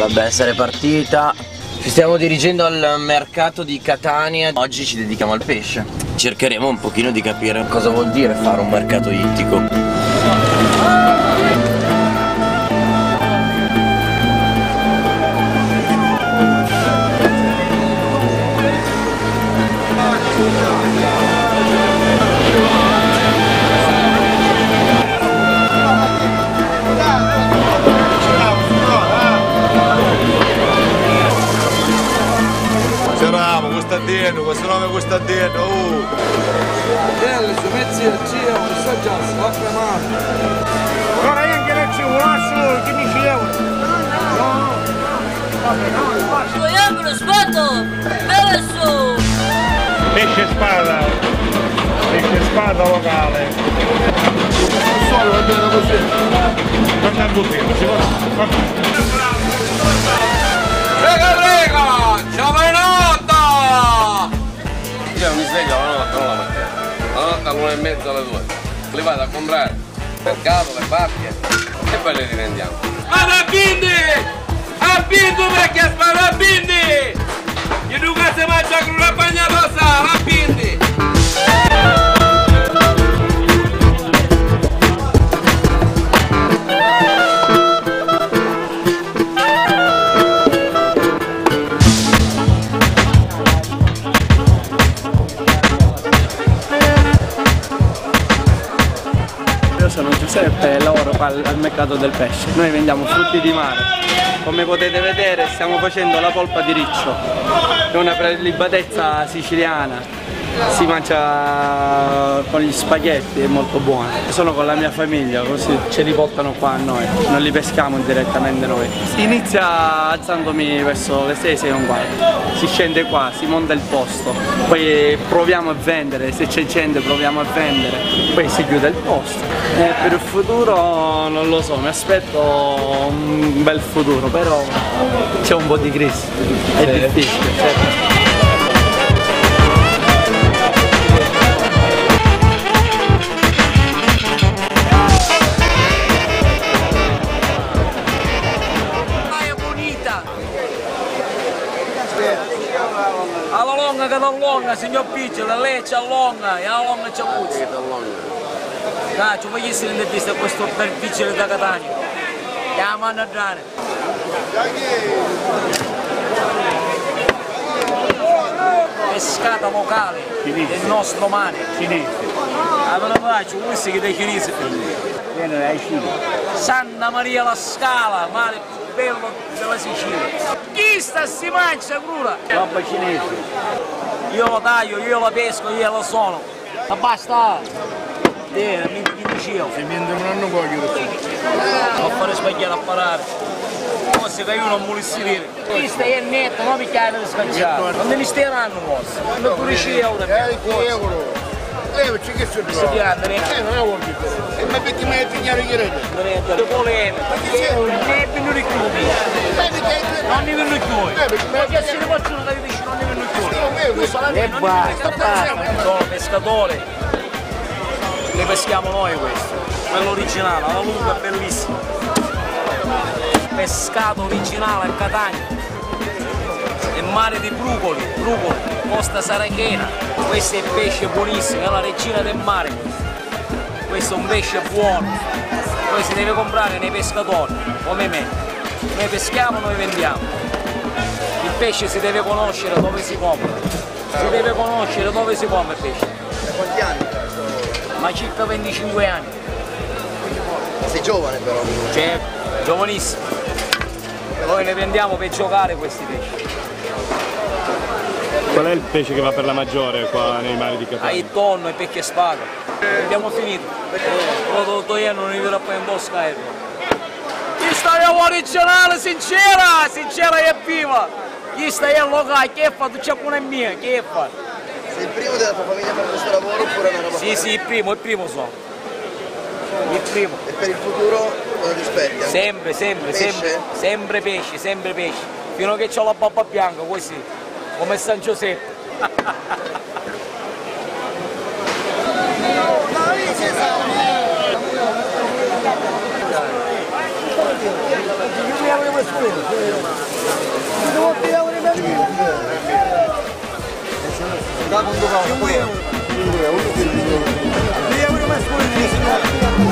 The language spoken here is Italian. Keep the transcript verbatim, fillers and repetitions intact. dovrebbe essere partita. Ci stiamo dirigendo al mercato di Catania. Oggi ci dedichiamo al pesce. Cercheremo un pochino di capire cosa vuol dire fare un mercato ittico. Gustatino, questo nome è Gustatino, uh! Fratelli, su mezzi a Cia, un messaggio al vostro mano. Allora io anche non ci vuole, che mi ci devo? No, no, no. Vogliamo lo sbotto, bello su! Pesce spada, pesce spada locale. Non solo, è bene così. Torna al bottino, ci vuole. Prega, prega, ciao bene! Mi sveglio alla notte, non la mattina, alla notte all'una e mezza alle due, li vado a comprare, mercato, le barche e poi le rivendiamo. Arabindi! Arabindi perché sparano arabindi! Io non si mangia con la pagna rossa, arabindi! Sono Giuseppe e lavoro qua al mercato del pesce. Noi vendiamo frutti di mare. Come potete vedere stiamo facendo la polpa di riccio. È una prelibatezza siciliana. Si mangia con gli spaghetti, è molto buona. Sono con la mia famiglia, così ce li portano qua a noi. Non li peschiamo direttamente noi. Si inizia alzandomi verso le sei, sei e un quarto. Si scende qua, si monta il posto. Poi proviamo a vendere, se c'è gente proviamo a vendere. Poi si chiude il posto. Eh, per il futuro non lo so, mi aspetto un bel futuro, però c'è un po' di crisi, è difficile, certo. Alla longa che da longa, signor Piccolo, lei c'è longa e alla longa c'è puzza. Da, ci voglio essere intervista a questo bel vigile da Catania. Andiamo a narrare. Pescata locale del nostro mare. Cinese. Allora faccio un whisky dei cinesi. Viene dai Cina. Santa Maria la Scala, mare più bello della Sicilia. Chi sta si mangia cruda? Roba cinese. Io lo taglio, io lo pesco, io lo sono. Ma basta! Eh, mi dicevo. Se mi non lo voglio. Ho fatto sbagliare a parare. Forse che io non volessi dire. Questa è netta, non mi chiede di sbagliare. Non mi misteranno forse. Non pulisci euro. euro. Eh, c'è che sono? Si pianta, eh, non è un po'. E mi metti mai a pigliare chi rete? Non volete. Non è venuto i cubi. Non è venuto i cubi. Perché se ne faccio da che dici non è venuto i cubi. E basta. Sono pescatore. Le peschiamo noi questo, quello originale, la lunga è bellissima. Pescato originale a Catania. E mare di Brucoli, Brucoli, Costa Saranghena. Questo è pesce buonissimo, è la regina del mare. Questo è un pesce buono. Poi si deve comprare nei pescatori, come me. Noi peschiamo, noi vendiamo. Il pesce si deve conoscere dove si compra. Si deve conoscere dove si compra il pesce. Da quanti anni? Ma circa venticinque anni. Sei giovane però? Cioè, giovanissimo. Noi ne prendiamo per giocare questi pesci. Qual è il pesce che va per la maggiore qua nei mari di Catania? Hai tonno e pecchia spada. Abbiamo finito. Lo togliamo, non arriverà poi in bosca. Chi sta è originale, sincera, sincera e viva. Chi sta è locale, che fa? Tu c'è una mia, che fa? Sei il primo della tua famiglia per questo lavoro oppure una roba? Sì, sì, il primo, il primo sono. Il primo. E per il futuro lo rispetti? Sempre, sempre, pesce? sempre. Sempre pesce, sempre pesce. Fino a che ho la pappa bianca, così. Come San Giuseppe. Dá um dois, um euro. Um euro, um euro.